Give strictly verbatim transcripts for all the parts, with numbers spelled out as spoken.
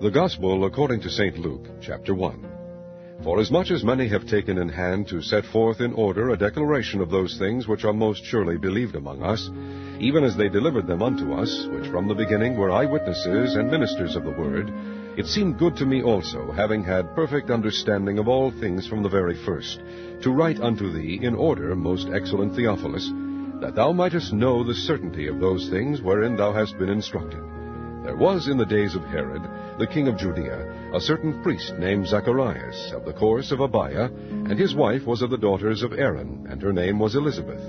The Gospel according to Saint Luke, chapter one. For as much as many have taken in hand to set forth in order a declaration of those things which are most surely believed among us, even as they delivered them unto us, which from the beginning were eyewitnesses and ministers of the word, it seemed good to me also, having had perfect understanding of all things from the very first, to write unto thee in order, most excellent Theophilus, that thou mightest know the certainty of those things wherein thou hast been instructed. There was in the days of Herod, the king of Judea, a certain priest named Zacharias, of the course of Abiah, and his wife was of the daughters of Aaron, and her name was Elizabeth.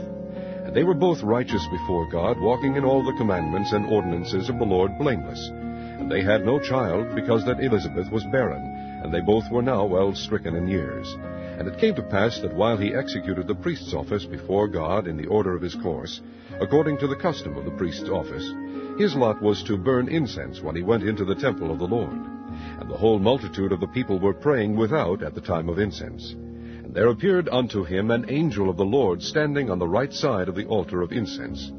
And they were both righteous before God, walking in all the commandments and ordinances of the Lord blameless. And they had no child, because that Elizabeth was barren, and they both were now well stricken in years. And it came to pass that while he executed the priest's office before God in the order of his course, according to the custom of the priest's office, his lot was to burn incense when he went into the temple of the Lord. And the whole multitude of the people were praying without at the time of incense. And there appeared unto him an angel of the Lord standing on the right side of the altar of incense.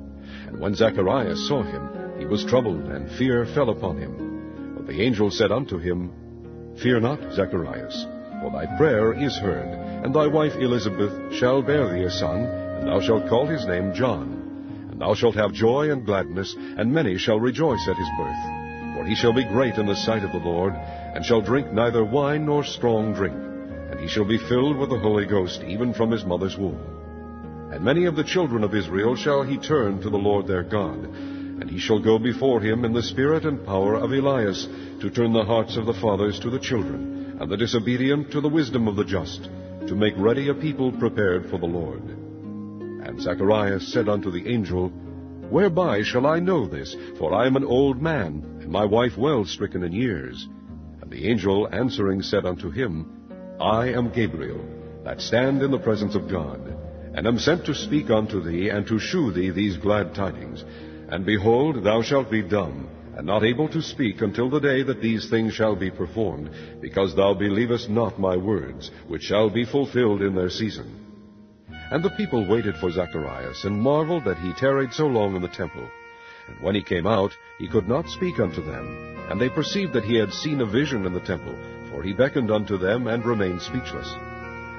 And when Zacharias saw him, he was troubled, and fear fell upon him. But the angel said unto him, Fear not, Zacharias, for thy prayer is heard, and thy wife Elizabeth shall bear thee a son, and thou shalt call his name John. Thou shalt have joy and gladness, and many shall rejoice at his birth. For he shall be great in the sight of the Lord, and shall drink neither wine nor strong drink. And he shall be filled with the Holy Ghost, even from his mother's womb. And many of the children of Israel shall he turn to the Lord their God. And he shall go before him in the spirit and power of Elias, to turn the hearts of the fathers to the children, and the disobedient to the wisdom of the just, to make ready a people prepared for the Lord. And Zacharias said unto the angel, Whereby shall I know this? For I am an old man, and my wife well stricken in years. And the angel answering said unto him, I am Gabriel, that stand in the presence of God, and am sent to speak unto thee, and to shew thee these glad tidings. And behold, thou shalt be dumb, and not able to speak until the day that these things shall be performed, because thou believest not my words, which shall be fulfilled in their season. And the people waited for Zacharias, and marveled that he tarried so long in the temple. And when he came out, he could not speak unto them. And they perceived that he had seen a vision in the temple, for he beckoned unto them, and remained speechless.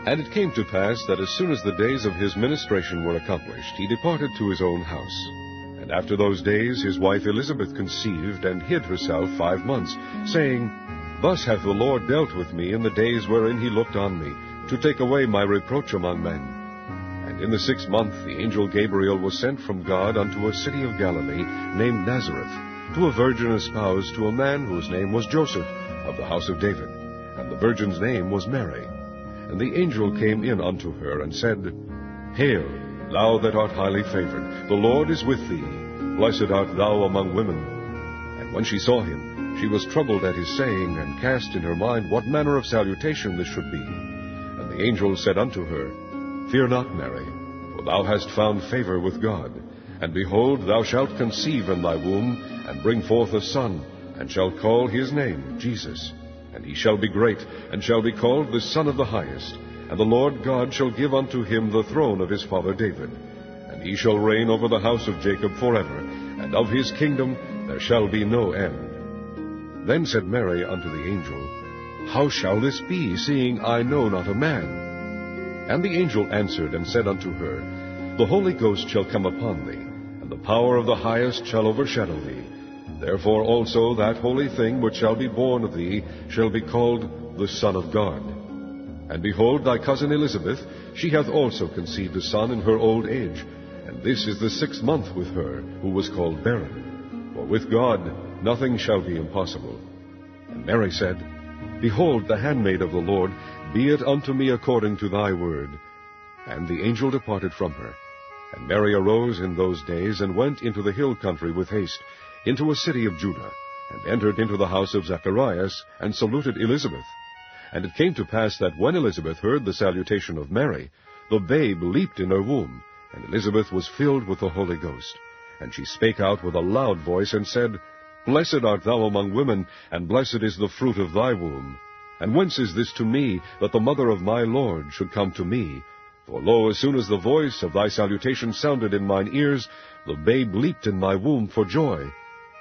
And it came to pass that as soon as the days of his ministration were accomplished, he departed to his own house. And after those days his wife Elizabeth conceived, and hid herself five months, saying, Thus hath the Lord dealt with me in the days wherein he looked on me, to take away my reproach among men. In the sixth month the angel Gabriel was sent from God unto a city of Galilee, named Nazareth, to a virgin espoused to a man whose name was Joseph, of the house of David. And the virgin's name was Mary. And the angel came in unto her, and said, Hail, thou that art highly favored, the Lord is with thee. Blessed art thou among women. And when she saw him, she was troubled at his saying, and cast in her mind what manner of salutation this should be. And the angel said unto her, Fear not, Mary, for thou hast found favor with God. And behold, thou shalt conceive in thy womb, and bring forth a son, and shalt call his name Jesus. And he shall be great, and shall be called the Son of the Highest. And the Lord God shall give unto him the throne of his father David. And he shall reign over the house of Jacob forever, and of his kingdom there shall be no end. Then said Mary unto the angel, How shall this be, seeing I know not a man? And the angel answered and said unto her, The Holy Ghost shall come upon thee, and the power of the highest shall overshadow thee. Therefore also that holy thing which shall be born of thee shall be called the Son of God. And behold, thy cousin Elizabeth, she hath also conceived a son in her old age. And this is the sixth month with her, who was called barren. For with God nothing shall be impossible. And Mary said, Behold, the handmaid of the Lord, be it unto me according to thy word. And the angel departed from her. And Mary arose in those days, and went into the hill country with haste, into a city of Judah, and entered into the house of Zacharias, and saluted Elizabeth. And it came to pass that when Elizabeth heard the salutation of Mary, the babe leaped in her womb, and Elizabeth was filled with the Holy Ghost. And she spake out with a loud voice, and said, Blessed art thou among women, and blessed is the fruit of thy womb. And whence is this to me, that the mother of my Lord should come to me? For lo, as soon as the voice of thy salutation sounded in mine ears, the babe leaped in my womb for joy.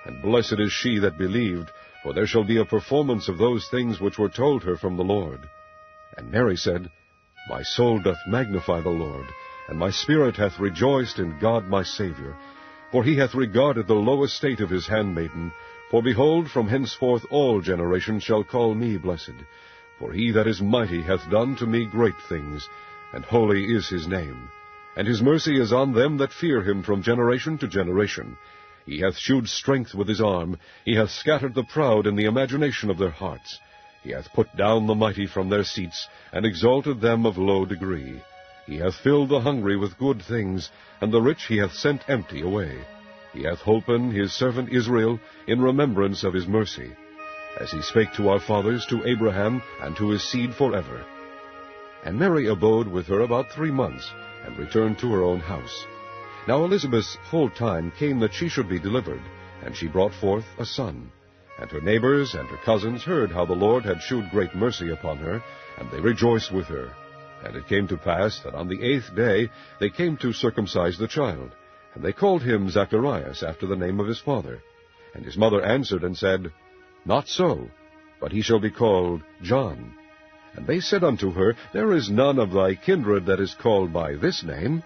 And blessed is she that believed, for there shall be a performance of those things which were told her from the Lord. And Mary said, My soul doth magnify the Lord, and my spirit hath rejoiced in God my Saviour. For he hath regarded the low estate of his handmaiden. For behold, from henceforth all generations shall call me blessed. For he that is mighty hath done to me great things, and holy is his name. And his mercy is on them that fear him from generation to generation. He hath shewed strength with his arm. He hath scattered the proud in the imagination of their hearts. He hath put down the mighty from their seats, and exalted them of low degree. He hath filled the hungry with good things, and the rich he hath sent empty away. He hath holpen his servant Israel in remembrance of his mercy, as he spake to our fathers, to Abraham, and to his seed forever. And Mary abode with her about three months, and returned to her own house. Now Elizabeth's whole time came that she should be delivered, and she brought forth a son. And her neighbors and her cousins heard how the Lord had shewed great mercy upon her, and they rejoiced with her. And it came to pass that on the eighth day they came to circumcise the child. And they called him Zacharias, after the name of his father. And his mother answered and said, Not so, but he shall be called John. And they said unto her, There is none of thy kindred that is called by this name.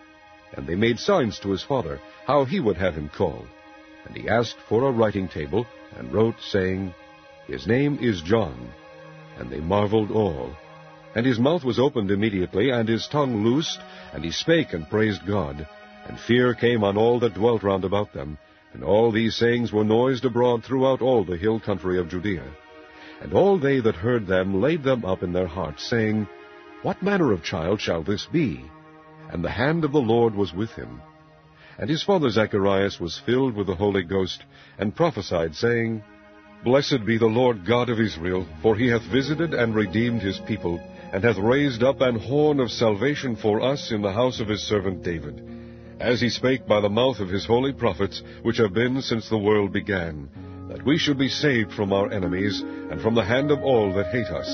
And they made signs to his father, how he would have him called. And he asked for a writing table, and wrote, saying, His name is John. And they marveled all. And his mouth was opened immediately, and his tongue loosed, and he spake and praised God. And fear came on all that dwelt round about them. And all these sayings were noised abroad throughout all the hill country of Judea. And all they that heard them laid them up in their hearts, saying, What manner of child shall this be? And the hand of the Lord was with him. And his father Zacharias was filled with the Holy Ghost, and prophesied, saying, Blessed be the Lord God of Israel, for he hath visited and redeemed his people, and hath raised up an horn of salvation for us in the house of his servant David, as he spake by the mouth of his holy prophets, which have been since the world began, that we should be saved from our enemies, and from the hand of all that hate us,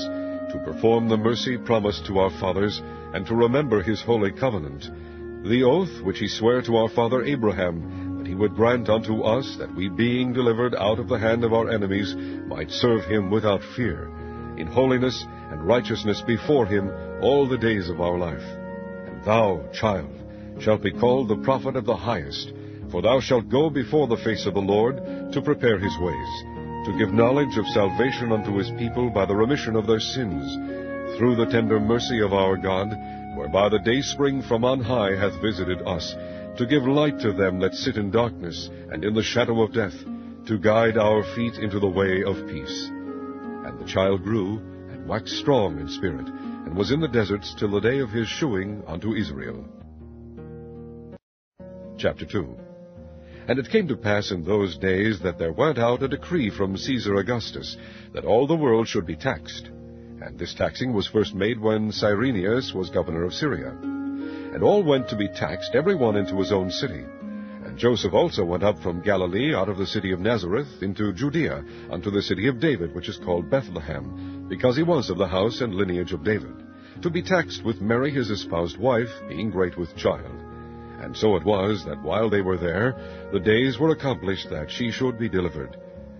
to perform the mercy promised to our fathers, and to remember his holy covenant, the oath which he sware to our father Abraham, that he would grant unto us, that we, being delivered out of the hand of our enemies, might serve him without fear, in holiness and righteousness before him all the days of our life. And thou, child, shalt be called the prophet of the highest, for thou shalt go before the face of the Lord, to prepare his ways, to give knowledge of salvation unto his people by the remission of their sins, through the tender mercy of our God, whereby the dayspring from on high hath visited us, to give light to them that sit in darkness and in the shadow of death, to guide our feet into the way of peace. And the child grew, and waxed strong in spirit, and was in the deserts till the day of his shewing unto Israel. Chapter two. And it came to pass in those days that there went out a decree from Caesar Augustus, that all the world should be taxed. And this taxing was first made when Cyrenius was governor of Syria. And all went to be taxed, every one into his own city. And Joseph also went up from Galilee, out of the city of Nazareth, into Judea, unto the city of David, which is called Bethlehem, because he was of the house and lineage of David, to be taxed with Mary his espoused wife, being great with child. And so it was, that while they were there, the days were accomplished that she should be delivered.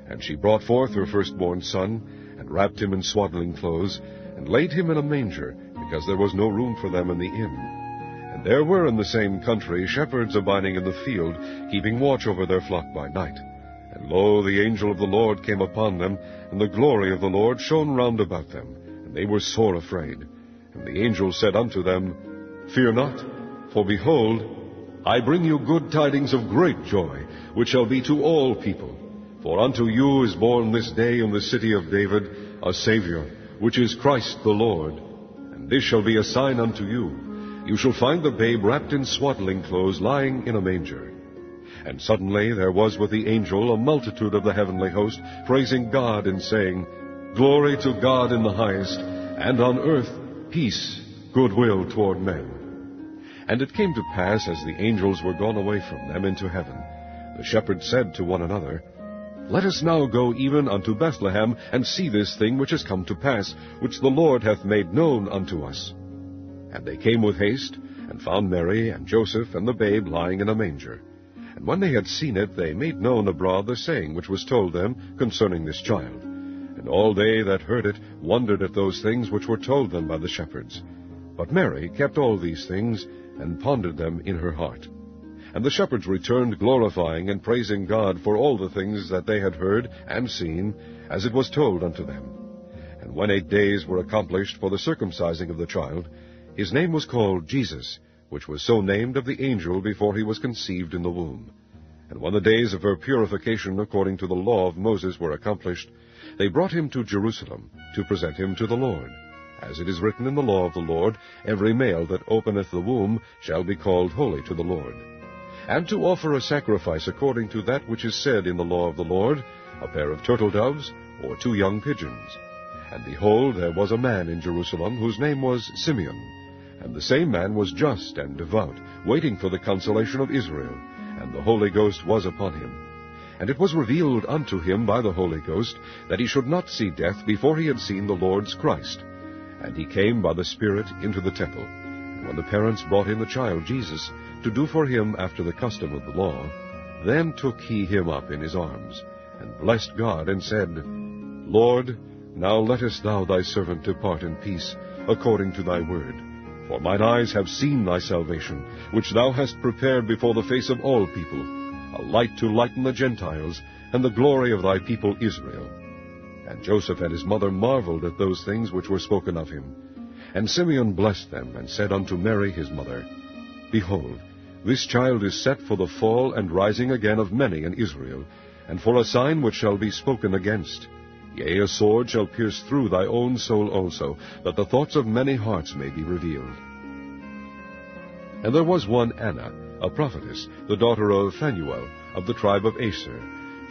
And she brought forth her firstborn son, and wrapped him in swaddling clothes, and laid him in a manger, because there was no room for them in the inn. And there were in the same country shepherds abiding in the field, keeping watch over their flock by night. And lo, the angel of the Lord came upon them, and the glory of the Lord shone round about them, and they were sore afraid. And the angel said unto them, Fear not, for behold, I bring you good tidings of great joy, which shall be to all people. For unto you is born this day in the city of David a Saviour, which is Christ the Lord. And this shall be a sign unto you. You shall find the babe wrapped in swaddling clothes, lying in a manger. And suddenly there was with the angel a multitude of the heavenly host, praising God and saying, Glory to God in the highest, and on earth peace, goodwill toward men. And it came to pass, as the angels were gone away from them into heaven, the shepherds said to one another, Let us now go even unto Bethlehem, and see this thing which is come to pass, which the Lord hath made known unto us. And they came with haste, and found Mary and Joseph and the babe lying in a manger. And when they had seen it, they made known abroad the saying which was told them concerning this child. And all they that heard it wondered at those things which were told them by the shepherds. But Mary kept all these things, and pondered them in her heart. And the shepherds returned, glorifying and praising God for all the things that they had heard and seen, as it was told unto them. And when eight days were accomplished for the circumcising of the child, his name was called Jesus, which was so named of the angel before he was conceived in the womb. And when the days of her purification according to the law of Moses were accomplished, they brought him to Jerusalem, to present him to the Lord. As it is written in the law of the Lord, every male that openeth the womb shall be called holy to the Lord. And to offer a sacrifice according to that which is said in the law of the Lord, a pair of turtle doves, or two young pigeons. And behold, there was a man in Jerusalem, whose name was Simeon. And the same man was just and devout, waiting for the consolation of Israel, and the Holy Ghost was upon him. And it was revealed unto him by the Holy Ghost, that he should not see death before he had seen the Lord's Christ. And he came by the Spirit into the temple. And when the parents brought in the child Jesus, to do for him after the custom of the law, then took he him up in his arms, and blessed God, and said, Lord, now lettest thou thy servant depart in peace, according to thy word. For mine eyes have seen thy salvation, which thou hast prepared before the face of all people, a light to lighten the Gentiles, and the glory of thy people Israel. And Joseph and his mother marveled at those things which were spoken of him. And Simeon blessed them, and said unto Mary his mother, Behold, this child is set for the fall and rising again of many in Israel, and for a sign which shall be spoken against. Yea, a sword shall pierce through thy own soul also, that the thoughts of many hearts may be revealed. And there was one Anna, a prophetess, the daughter of Phanuel, of the tribe of Asher.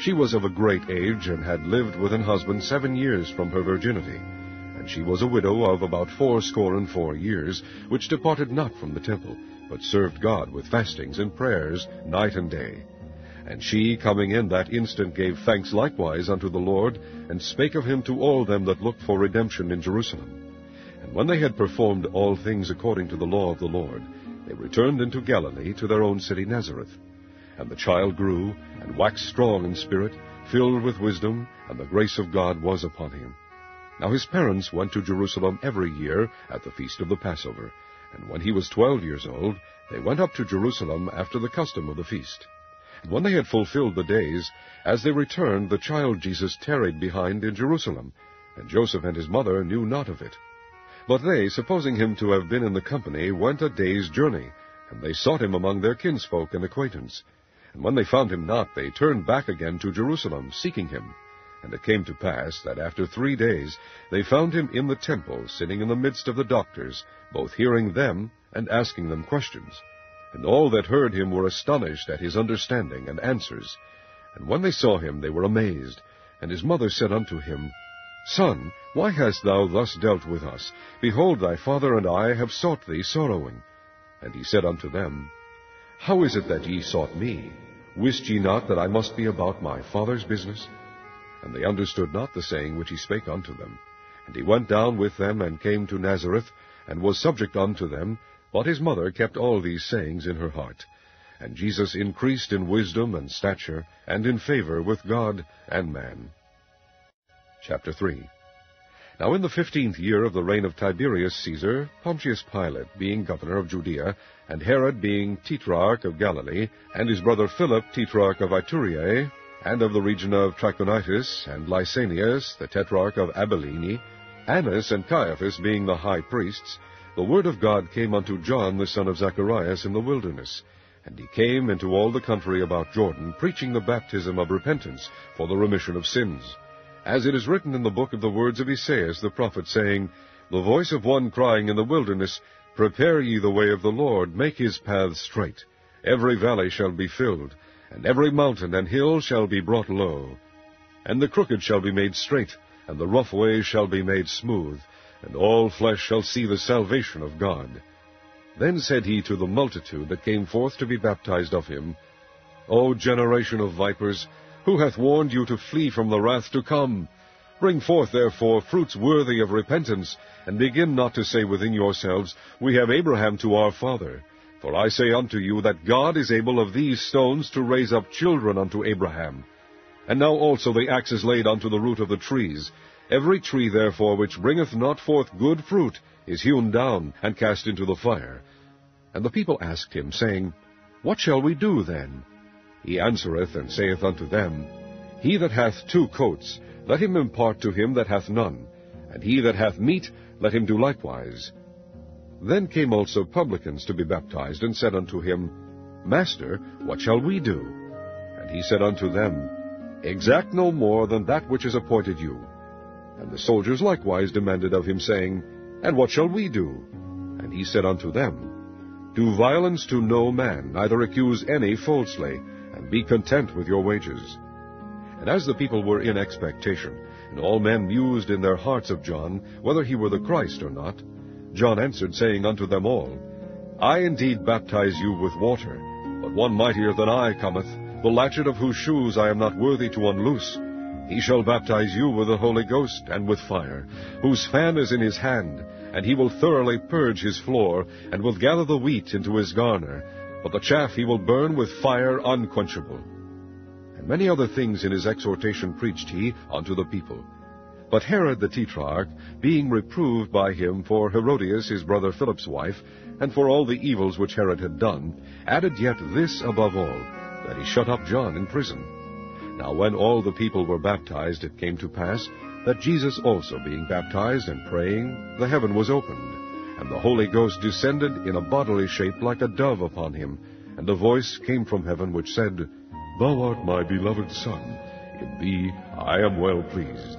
She was of a great age, and had lived with an husband seven years from her virginity. And she was a widow of about fourscore and four years, which departed not from the temple, but served God with fastings and prayers night and day. And she, coming in that instant, gave thanks likewise unto the Lord, and spake of him to all them that looked for redemption in Jerusalem. And when they had performed all things according to the law of the Lord, they returned into Galilee to their own city Nazareth. And the child grew, and waxed strong in spirit, filled with wisdom, and the grace of God was upon him. Now his parents went to Jerusalem every year at the feast of the Passover. And when he was twelve years old, they went up to Jerusalem after the custom of the feast. And when they had fulfilled the days, as they returned, the child Jesus tarried behind in Jerusalem, and Joseph and his mother knew not of it. But they, supposing him to have been in the company, went a day's journey, and they sought him among their kinsfolk and acquaintance. And when they found him not, they turned back again to Jerusalem, seeking him. And it came to pass that after three days they found him in the temple, sitting in the midst of the doctors, both hearing them and asking them questions. And all that heard him were astonished at his understanding and answers. And when they saw him, they were amazed. And his mother said unto him, Son, why hast thou thus dealt with us? Behold, thy father and I have sought thee sorrowing. And he said unto them, How is it that ye sought me? Wist ye not that I must be about my Father's business? And they understood not the saying which he spake unto them. And he went down with them, and came to Nazareth, and was subject unto them. But his mother kept all these sayings in her heart. And Jesus increased in wisdom and stature, and in favor with God and man. Chapter three. Now in the fifteenth year of the reign of Tiberius Caesar, Pontius Pilate being governor of Judea, and Herod being tetrarch of Galilee, and his brother Philip tetrarch of Ituraea, and of the region of Trachonitis, and Lysanias, the tetrarch of Abilene, Annas and Caiaphas being the high priests, the word of God came unto John the son of Zacharias in the wilderness. And he came into all the country about Jordan, preaching the baptism of repentance for the remission of sins. As it is written in the book of the words of Esaias the prophet, saying, The voice of one crying in the wilderness, Prepare ye the way of the Lord, make his path straight. Every valley shall be filled, and every mountain and hill shall be brought low. And the crooked shall be made straight, and the rough way shall be made smooth, and all flesh shall see the salvation of God. Then said he to the multitude that came forth to be baptized of him, O generation of vipers, who hath warned you to flee from the wrath to come? Bring forth therefore fruits worthy of repentance, and begin not to say within yourselves, We have Abraham to our father. For I say unto you, that God is able of these stones to raise up children unto Abraham. And now also the axe is laid unto the root of the trees. Every tree, therefore, which bringeth not forth good fruit is hewn down and cast into the fire. And the people asked him, saying, What shall we do then? He answereth and saith unto them, He that hath two coats, let him impart to him that hath none, and he that hath meat, let him do likewise. Then came also publicans to be baptized, and said unto him, Master, what shall we do? And he said unto them, Exact no more than that which is appointed you. And the soldiers likewise demanded of him, saying, And what shall we do? And he said unto them, Do violence to no man, neither accuse any falsely, and be content with your wages. And as the people were in expectation, and all men mused in their hearts of John, whether he were the Christ or not, John answered, saying unto them all, I indeed baptize you with water, but one mightier than I cometh, the latchet of whose shoes I am not worthy to unloose. He shall baptize you with the Holy Ghost and with fire, whose fan is in his hand, and he will thoroughly purge his floor, and will gather the wheat into his garner, but the chaff he will burn with fire unquenchable. And many other things in his exhortation preached he unto the people. But Herod the Tetrarch, being reproved by him for Herodias his brother Philip's wife, and for all the evils which Herod had done, added yet this above all, that he shut up John in prison. Now when all the people were baptized, it came to pass, that Jesus also being baptized and praying, the heaven was opened, and the Holy Ghost descended in a bodily shape like a dove upon him, and a voice came from heaven which said, Thou art my beloved Son, in thee I am well pleased.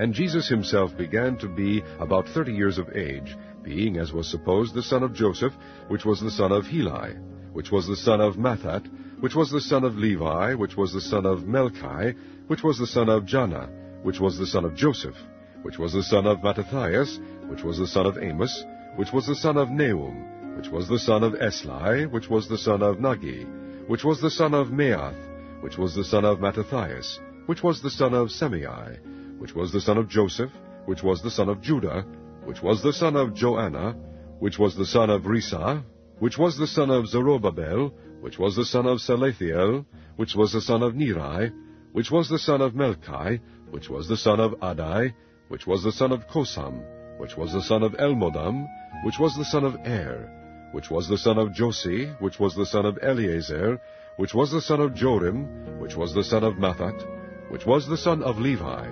And Jesus himself began to be about thirty years of age, being, as was supposed, the son of Joseph, which was the son of Heli, which was the son of Mathat, which was the son of Levi, which was the son of Melchi, which was the son of Janna, which was the son of Joseph, which was the son of Mattathias, which was the son of Amos, which was the son of Nahum, which was the son of Esli, which was the son of Nagi, which was the son of Maath, which was the son of Mattathias, which was the son of Semei, which was the son of Joseph, which was the son of Judah, which was the son of Joanna, which was the son of Risa, which was the son of Zerubbabel, which was the son of Salathiel, which was the son of Neri, which was the son of Melchi, which was the son of Adai, which was the son of Kosam, which was the son of Elmodam, which was the son of Er, which was the son of Josi, which was the son of Eleazar, which was the son of Jorim, which was the son of Mathat, which was the son of Levi,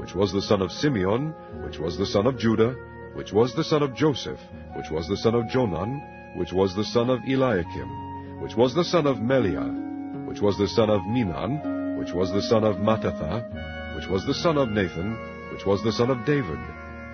which was the son of Simeon, which was the son of Judah, which was the son of Joseph, which was the son of Jonan, which was the son of Eliakim, which was the son of Meliah, which was the son of Menon, which was the son of Mattatha, which was the son of Nathan, which was the son of David,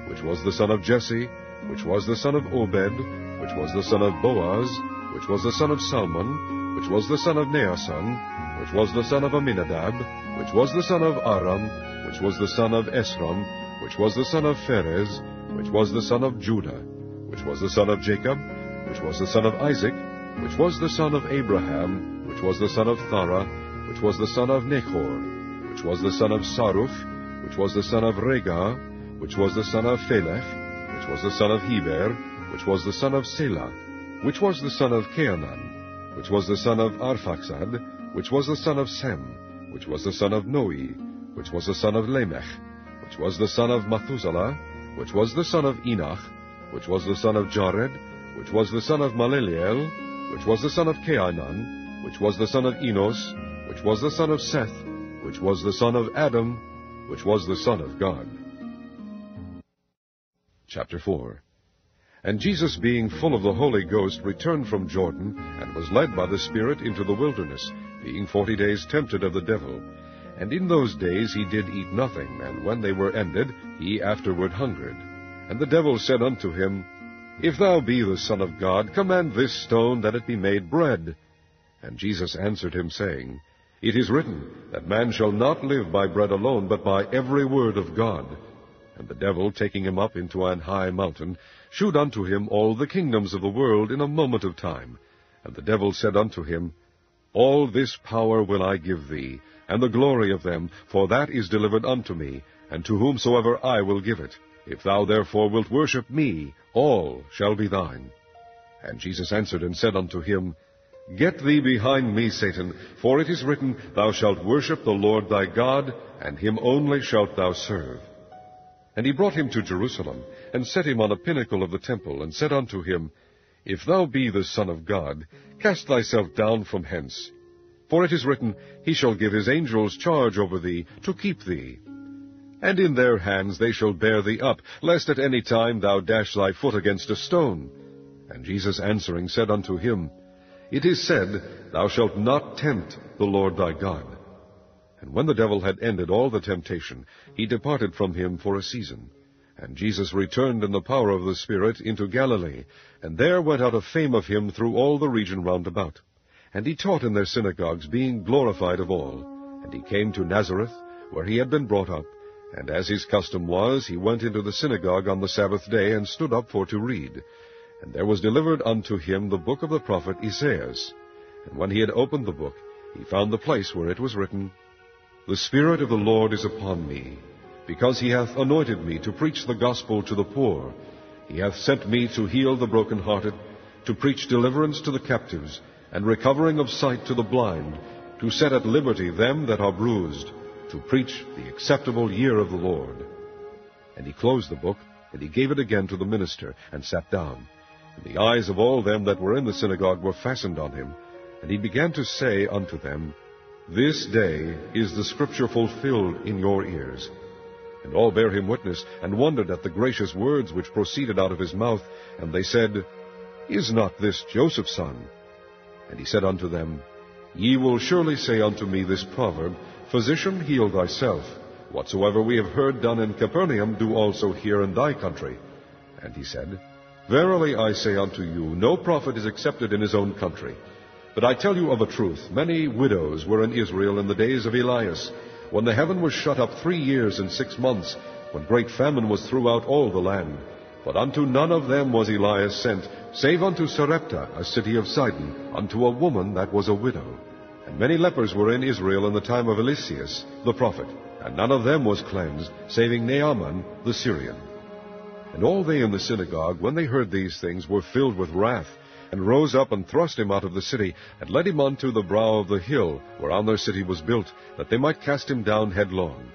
which was the son of Jesse, which was the son of Obed, which was the son of Boaz, which was the son of Salmon, which was the son of Naason, which was the son of Aminadab, which was the son of Aram, which was the son of Esrom, which was the son of Pharez, which was the son of Judah, which was the son of Jacob, which was the son of Isaac, which was the son of Abraham, which was the son of Thara, which was the son of Nahor, which was the son of Saruf, which was the son of Regah, which was the son of Pheleth, which was the son of Heber, which was the son of Selah, which was the son of Keanan, which was the son of Arphaxad, which was the son of Sem, which was the son of Noe, which was the son of Lamech, which was the son of Methuselah, which was the son of Enoch, which was the son of Jared, which was the son of Maleliel, which was the son of Cainan, which was the son of Enos, which was the son of Seth, which was the son of Adam, which was the son of God. Chapter four. And Jesus, being full of the Holy Ghost, returned from Jordan, and was led by the Spirit into the wilderness, being forty days tempted of the devil. And in those days he did eat nothing, and when they were ended, he afterward hungered. And the devil said unto him, If thou be the Son of God, command this stone that it be made bread. And Jesus answered him, saying, It is written, that man shall not live by bread alone, but by every word of God. And the devil, taking him up into an high mountain, shewed unto him all the kingdoms of the world in a moment of time. And the devil said unto him, All this power will I give thee, and the glory of them, for that is delivered unto me, and to whomsoever I will give it. If thou therefore wilt worship me, all shall be thine. And Jesus answered and said unto him, Get thee behind me, Satan, for it is written, Thou shalt worship the Lord thy God, and him only shalt thou serve. And he brought him to Jerusalem, and set him on a pinnacle of the temple, and said unto him, If thou be the Son of God, cast thyself down from hence. For it is written, He shall give his angels charge over thee, to keep thee. And in their hands they shall bear thee up, lest at any time thou dash thy foot against a stone. And Jesus answering said unto him, It is said, Thou shalt not tempt the Lord thy God. And when the devil had ended all the temptation, he departed from him for a season. And Jesus returned in the power of the Spirit into Galilee, and there went out a fame of him through all the region round about. And he taught in their synagogues, being glorified of all. And he came to Nazareth, where he had been brought up. And as his custom was, he went into the synagogue on the Sabbath day, and stood up for to read. And there was delivered unto him the book of the prophet Esaias. And when he had opened the book, he found the place where it was written, The Spirit of the Lord is upon me, because he hath anointed me to preach the gospel to the poor. He hath sent me to heal the brokenhearted, to preach deliverance to the captives, and recovering of sight to the blind, to set at liberty them that are bruised, to preach the acceptable year of the Lord. And he closed the book, and he gave it again to the minister, and sat down. And the eyes of all them that were in the synagogue were fastened on him. And he began to say unto them, This day is the scripture fulfilled in your ears. And all bare him witness, and wondered at the gracious words which proceeded out of his mouth. And they said, Is not this Joseph's son? And he said unto them, Ye will surely say unto me this proverb, Physician, heal thyself. Whatsoever we have heard done in Capernaum, do also here in thy country. And he said, Verily I say unto you, no prophet is accepted in his own country. But I tell you of a truth, many widows were in Israel in the days of Elias, when the heaven was shut up three years and six months, when great famine was throughout all the land. But unto none of them was Elias sent, save unto Sarepta, a city of Sidon, unto a woman that was a widow. And many lepers were in Israel in the time of Elias the prophet, and none of them was cleansed, saving Naaman the Syrian. And all they in the synagogue, when they heard these things, were filled with wrath, and rose up and thrust him out of the city, and led him unto the brow of the hill, whereon their city was built, that they might cast him down headlong.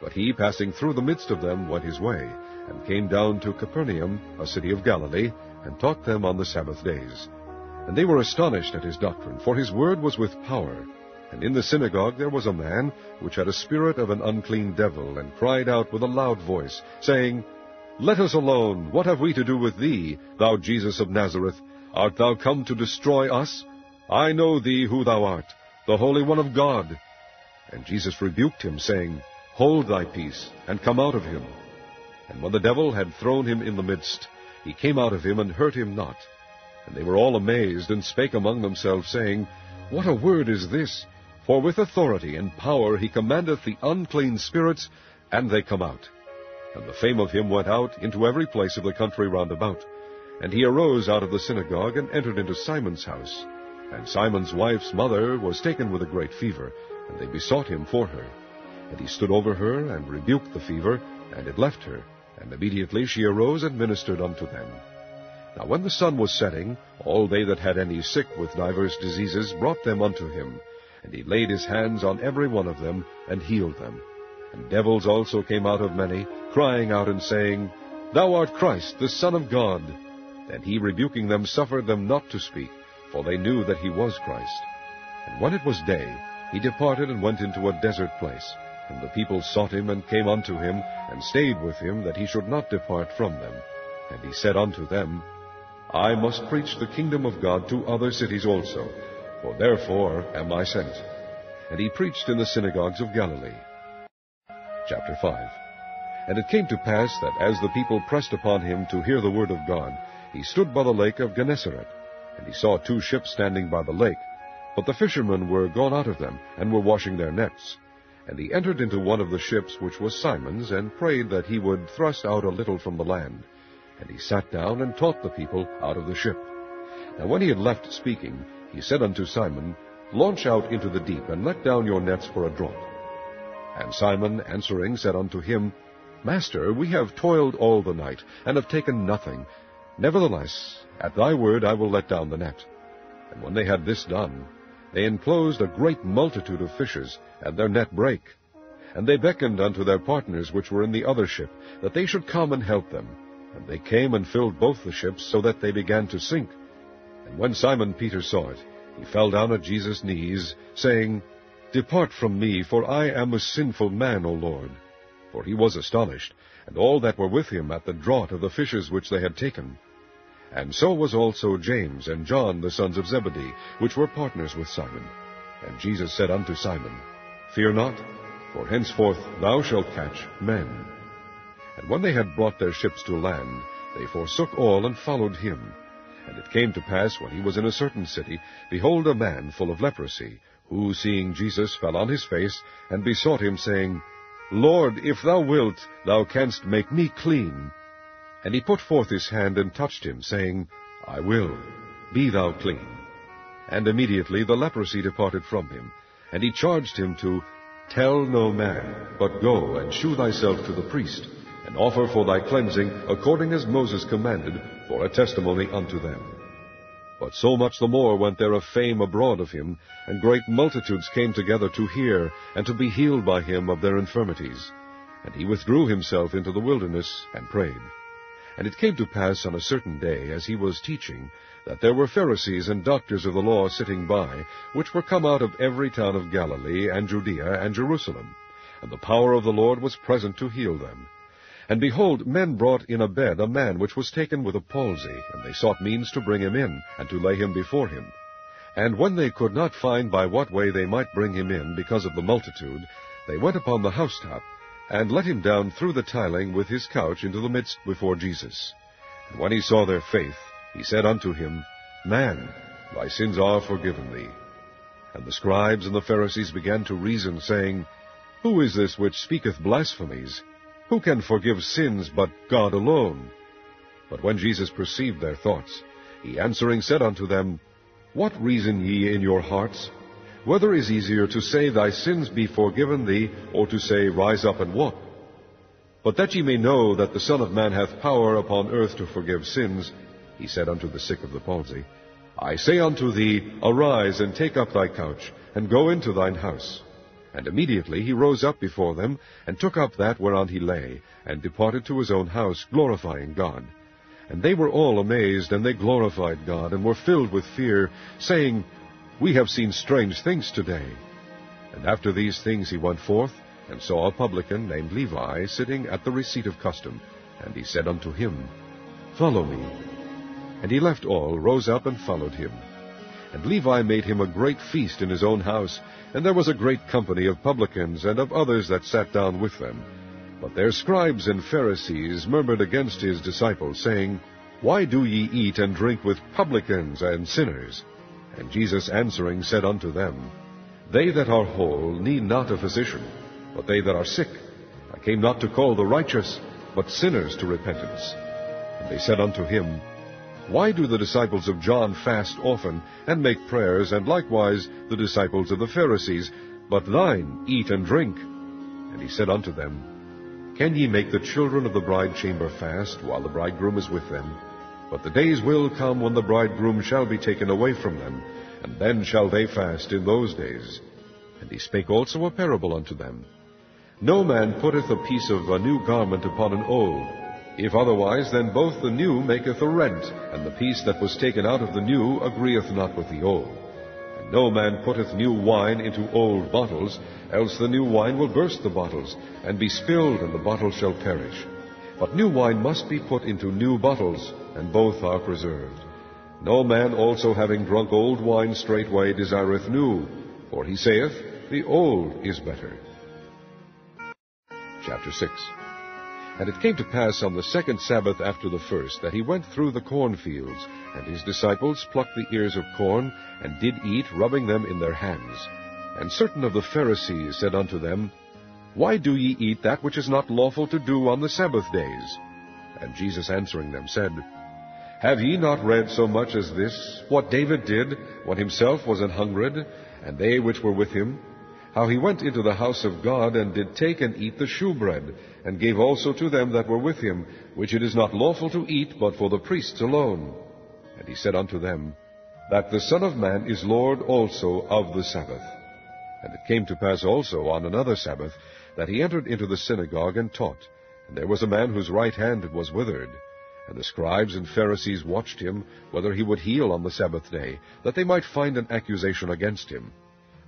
But he, passing through the midst of them, went his way, and came down to Capernaum, a city of Galilee, and taught them on the Sabbath days. And they were astonished at his doctrine, for his word was with power. And in the synagogue there was a man, which had a spirit of an unclean devil, and cried out with a loud voice, saying, Let us alone, what have we to do with thee, thou Jesus of Nazareth? Art thou come to destroy us? I know thee who thou art, the Holy One of God. And Jesus rebuked him, saying, Hold thy peace, and come out of him. And when the devil had thrown him in the midst, he came out of him, and hurt him not. And they were all amazed, and spake among themselves, saying, What a word is this! For with authority and power he commandeth the unclean spirits, and they come out. And the fame of him went out into every place of the country round about. And he arose out of the synagogue, and entered into Simon's house. And Simon's wife's mother was taken with a great fever, and they besought him for her. And he stood over her, and rebuked the fever, and it left her. And immediately she arose and ministered unto them. Now when the sun was setting, all they that had any sick with divers diseases brought them unto him. And he laid his hands on every one of them, and healed them. And devils also came out of many, crying out and saying, Thou art Christ, the Son of God. And he, rebuking them, suffered them not to speak, for they knew that he was Christ. And when it was day, he departed and went into a desert place. And the people sought him, and came unto him, and stayed with him, that he should not depart from them. And he said unto them, I must preach the kingdom of God to other cities also, for therefore am I sent. And he preached in the synagogues of Galilee. Chapter five. And it came to pass that as the people pressed upon him to hear the word of God, he stood by the lake of Gennesaret, and he saw two ships standing by the lake. But the fishermen were gone out of them, and were washing their nets. And he entered into one of the ships, which was Simon's, and prayed that he would thrust out a little from the land. And he sat down, and taught the people out of the ship. Now when he had left speaking, he said unto Simon, Launch out into the deep, and let down your nets for a draught. And Simon answering said unto him, Master, we have toiled all the night, and have taken nothing. Nevertheless, at thy word I will let down the net. And when they had this done, they enclosed a great multitude of fishes, and their net brake. And they beckoned unto their partners which were in the other ship, that they should come and help them. And they came and filled both the ships, so that they began to sink. And when Simon Peter saw it, he fell down at Jesus' knees, saying, Depart from me, for I am a sinful man, O Lord. For he was astonished, and all that were with him, at the draught of the fishes which they had taken. And so was also James and John, the sons of Zebedee, which were partners with Simon. And Jesus said unto Simon, Fear not, for henceforth thou shalt catch men. And when they had brought their ships to land, they forsook all and followed him. And it came to pass, when he was in a certain city, behold, a man full of leprosy, who, seeing Jesus, fell on his face, and besought him, saying, Lord, if thou wilt, thou canst make me clean. And he put forth his hand and touched him, saying, I will, be thou clean. And immediately the leprosy departed from him, and he charged him to tell no man, but go and shew thyself to the priest, and offer for thy cleansing, according as Moses commanded, for a testimony unto them. But so much the more went there a fame abroad of him, and great multitudes came together to hear, and to be healed by him of their infirmities. And he withdrew himself into the wilderness, and prayed. And it came to pass on a certain day, as he was teaching, that there were Pharisees and doctors of the law sitting by, which were come out of every town of Galilee, and Judea, and Jerusalem. And the power of the Lord was present to heal them. And behold, men brought in a bed a man which was taken with a palsy, and they sought means to bring him in, and to lay him before him. And when they could not find by what way they might bring him in, because of the multitude, they went upon the housetop, and let him down through the tiling with his couch into the midst before Jesus. And when he saw their faith, he said unto him, Man, thy sins are forgiven thee. And the scribes and the Pharisees began to reason, saying, Who is this which speaketh blasphemies? Who can forgive sins but God alone? But when Jesus perceived their thoughts, he answering said unto them, What reason ye in your hearts? Whether is easier to say, Thy sins be forgiven thee, or to say, Rise up and walk? But that ye may know that the Son of Man hath power upon earth to forgive sins, he said unto the sick of the palsy, I say unto thee, Arise, and take up thy couch, and go into thine house. And immediately he rose up before them, and took up that whereon he lay, and departed to his own house, glorifying God. And they were all amazed, and they glorified God, and were filled with fear, saying, We have seen strange things today. And after these things he went forth, and saw a publican named Levi sitting at the receipt of custom. And he said unto him, Follow me. And he left all, rose up, and followed him. And Levi made him a great feast in his own house, and there was a great company of publicans and of others that sat down with them. But their scribes and Pharisees murmured against his disciples, saying, Why do ye eat and drink with publicans and sinners? And Jesus answering said unto them, They that are whole need not a physician, but they that are sick. I came not to call the righteous, but sinners to repentance. And they said unto him, Why do the disciples of John fast often, and make prayers, and likewise the disciples of the Pharisees, but thine eat and drink? And he said unto them, Can ye make the children of the bride chamber fast, while the bridegroom is with them? But the days will come when the bridegroom shall be taken away from them, and then shall they fast in those days. And he spake also a parable unto them. No man putteth a piece of a new garment upon an old, if otherwise, then both the new maketh a rent, and the piece that was taken out of the new agreeth not with the old. And no man putteth new wine into old bottles, else the new wine will burst the bottles, and be spilled, and the bottle shall perish. But new wine must be put into new bottles, and both are preserved. No man also having drunk old wine straightway desireth new, for he saith, The old is better. Chapter six. And it came to pass on the second Sabbath after the first, that he went through the cornfields, and his disciples plucked the ears of corn, and did eat, rubbing them in their hands. And certain of the Pharisees said unto them, Why do ye eat that which is not lawful to do on the Sabbath days? And Jesus answering them said, Have ye not read so much as this, what David did, when himself was an hungered, and they which were with him? How he went into the house of God, and did take and eat the shewbread, and gave also to them that were with him, which it is not lawful to eat, but for the priests alone. And he said unto them, That the Son of Man is Lord also of the Sabbath. And it came to pass also on another Sabbath, that he entered into the synagogue and taught. And there was a man whose right hand was withered. And the scribes and Pharisees watched him, whether he would heal on the Sabbath day, that they might find an accusation against him.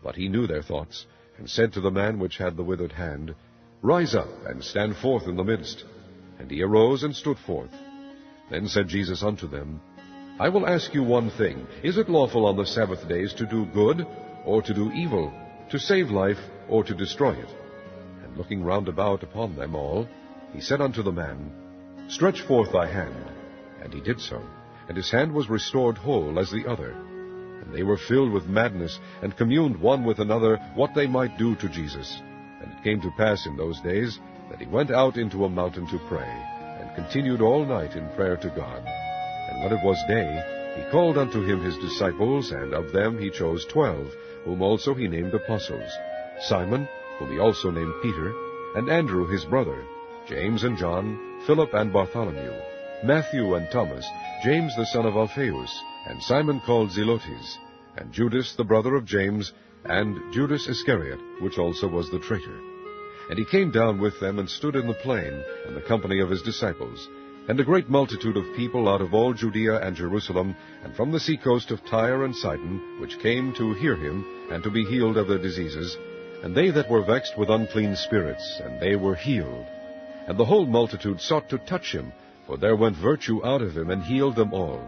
But he knew their thoughts, and said to the man which had the withered hand, Rise up, and stand forth in the midst. And he arose and stood forth. Then said Jesus unto them, I will ask you one thing. Is it lawful on the Sabbath days to do good, or to do evil, to save life, or to destroy it? And looking round about upon them all, he said unto the man, Stretch forth thy hand. And he did so, and his hand was restored whole as the other. And they were filled with madness, and communed one with another what they might do to Jesus. And it came to pass in those days, that he went out into a mountain to pray, and continued all night in prayer to God. And when it was day, he called unto him his disciples, and of them he chose twelve, whom also he named apostles, Simon, whom he also named Peter, and Andrew his brother, James and John, Philip and Bartholomew, Matthew and Thomas, James the son of Alphaeus, and Simon called Zelotes, and Judas the brother of James, and Judas Iscariot, which also was the traitor. And he came down with them, and stood in the plain, in the company of his disciples, and a great multitude of people out of all Judea and Jerusalem, and from the seacoast of Tyre and Sidon, which came to hear him, and to be healed of their diseases, and they that were vexed with unclean spirits, and they were healed. And the whole multitude sought to touch him, for there went virtue out of him, and healed them all.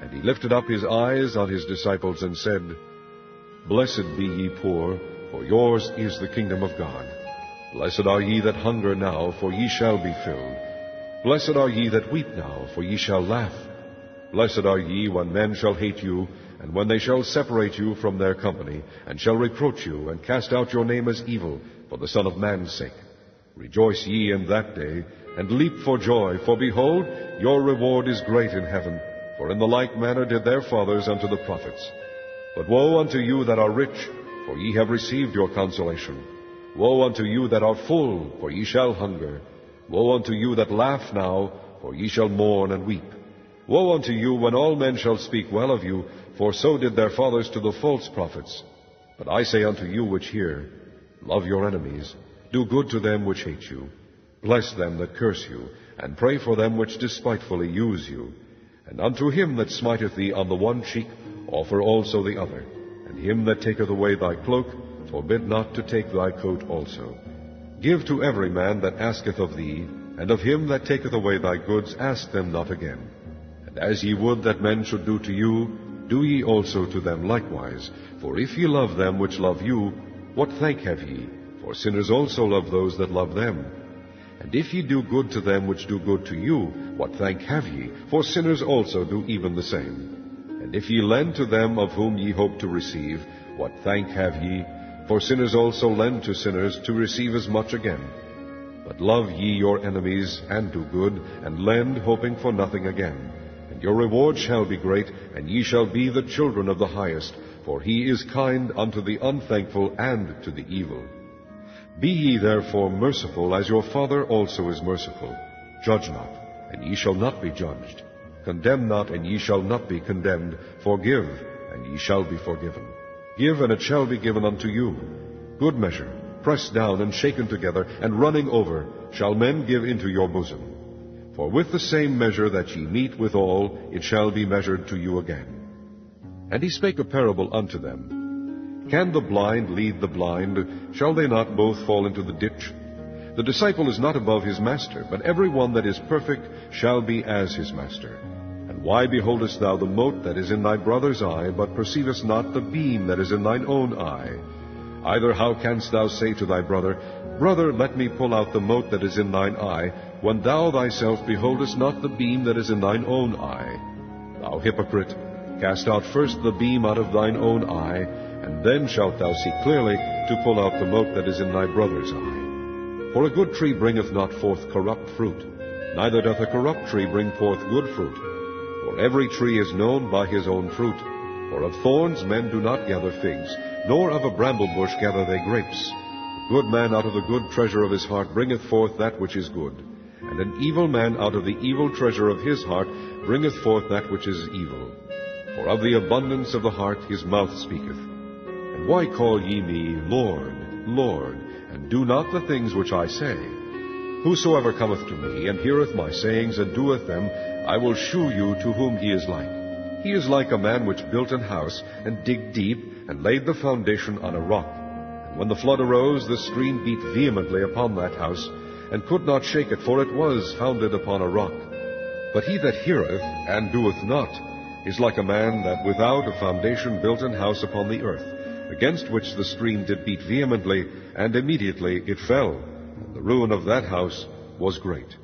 And he lifted up his eyes on his disciples, and said, Blessed be ye poor, for yours is the kingdom of God. Blessed are ye that hunger now, for ye shall be filled. Blessed are ye that weep now, for ye shall laugh. Blessed are ye when men shall hate you, and when they shall separate you from their company, and shall reproach you, and cast out your name as evil, for the Son of Man's sake. Rejoice ye in that day, and leap for joy, for behold, your reward is great in heaven. For in the like manner did their fathers unto the prophets. But woe unto you that are rich, for ye have received your consolation. Woe unto you that are full, for ye shall hunger. Woe unto you that laugh now, for ye shall mourn and weep. Woe unto you when all men shall speak well of you, for so did their fathers to the false prophets. But I say unto you which hear, Love your enemies, do good to them which hate you, bless them that curse you, and pray for them which despitefully use you. And unto him that smiteth thee on the one cheek, offer also the other. And him that taketh away thy cloak, forbid not to take thy coat also. Give to every man that asketh of thee, and of him that taketh away thy goods ask them not again. And as ye would that men should do to you, do ye also to them likewise. For if ye love them which love you, what thank have ye? For sinners also love those that love them. And if ye do good to them which do good to you, what thank have ye? For sinners also do even the same. And if ye lend to them of whom ye hope to receive, what thank have ye? For sinners also lend to sinners to receive as much again. But love ye your enemies, and do good, and lend, hoping for nothing again. And your reward shall be great, and ye shall be the children of the highest, for he is kind unto the unthankful and to the evil. Be ye therefore merciful, as your Father also is merciful. Judge not, and ye shall not be judged. Condemn not, and ye shall not be condemned. Forgive, and ye shall be forgiven. Give, and it shall be given unto you. Good measure, pressed down and shaken together, and running over, shall men give into your bosom. For with the same measure that ye meet withal, it shall be measured to you again. And he spake a parable unto them. Can the blind lead the blind? Shall they not both fall into the ditch? The disciple is not above his master, but every one that is perfect shall be as his master. Why beholdest thou the mote that is in thy brother's eye, but perceivest not the beam that is in thine own eye? Either how canst thou say to thy brother, Brother, let me pull out the mote that is in thine eye, when thou thyself beholdest not the beam that is in thine own eye? Thou hypocrite, cast out first the beam out of thine own eye, and then shalt thou see clearly to pull out the mote that is in thy brother's eye. For a good tree bringeth not forth corrupt fruit, neither doth a corrupt tree bring forth good fruit. For every tree is known by his own fruit. For of thorns men do not gather figs, nor of a bramble bush gather they grapes. A good man out of the good treasure of his heart bringeth forth that which is good, and an evil man out of the evil treasure of his heart bringeth forth that which is evil. For of the abundance of the heart his mouth speaketh. And Why call ye me Lord, Lord, and do not the things which I say? Whosoever cometh to me, and heareth my sayings, and doeth them, I will shew you to whom he is like. He is like a man which built an house, and digged deep, and laid the foundation on a rock. And when the flood arose, the stream beat vehemently upon that house, and could not shake it, for it was founded upon a rock. But he that heareth, and doeth not, is like a man that without a foundation built an house upon the earth, against which the stream did beat vehemently, and immediately it fell, and the ruin of that house was great.